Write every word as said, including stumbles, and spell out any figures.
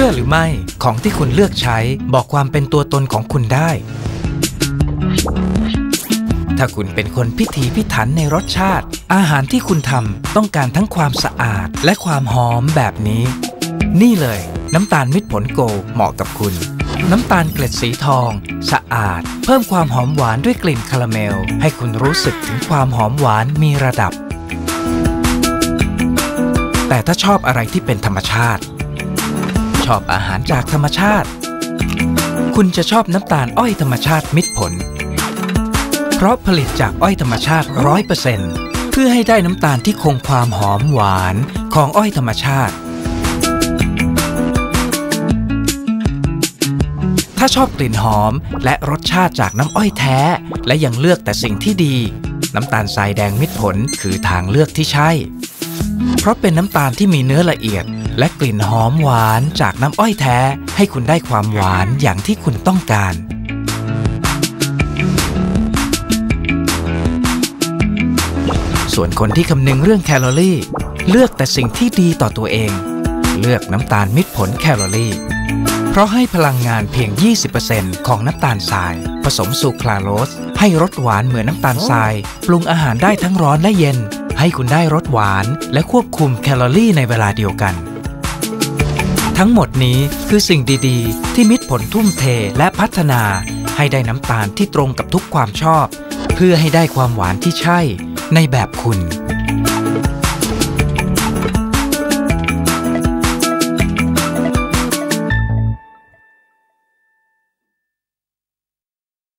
ชื่อหรือไม่ของที่คุณเลือกใช้บอกความเป็นตัวตนของคุณได้ถ้าคุณเป็นคนพิถีพิถันในรสชาติอาหารที่คุณทำต้องการทั้งความสะอาดและความหอมแบบนี้นี่เลยน้ำตาลมิตรผลโกเหมาะกับคุณน้ำตาลเกล็ดสีทองสะอาดเพิ่มความหอมหวานด้วยกลิ่นคาราเมลให้คุณรู้สึกถึงความหอมหวานมีระดับแต่ถ้าชอบอะไรที่เป็นธรรมชาติชอบอาหารจากธรรมชาติคุณจะชอบน้ำตาลอ้อยธรรมชาติมิตรผลเพราะผลิตจากอ้อยธรรมชาติ ร้อยเปอร์เซ็นต์ เพื่อให้ได้น้ำตาลที่คงความหอมหวานของอ้อยธรรมชาติถ้าชอบกลิ่นหอมและรสชาติจากน้ำอ้อยแท้และยังเลือกแต่สิ่งที่ดีน้ำตาลทรายแดงมิตรผลคือทางเลือกที่ใช่เพราะเป็นน้ำตาลที่มีเนื้อละเอียดและกลิ่นหอมหวานจากน้ำอ้อยแท้ให้คุณได้ความหวานอย่างที่คุณต้องการส่วนคนที่คำนึงเรื่องแคลอรี่เลือกแต่สิ่งที่ดีต่อตัวเองเลือกน้ำตาลมิตรผลแคลอรี่เพราะให้พลังงานเพียง ยี่สิบเปอร์เซ็นต์ ของน้ำตาลทรายผสมซูคราโลสให้รสหวานเหมือนน้ำตาลทรายปรุงอาหารได้ทั้งร้อนและเย็นให้คุณได้รสหวานและควบคุมแคลอรี่ในเวลาเดียวกันทั้งหมดนี้คือสิ่งดีๆที่มิตรผลทุ่มเทและพัฒนาให้ได้น้ำตาลที่ตรงกับทุกความชอบเพื่อให้ได้ความหวานที่ใช่ในแบบคุณ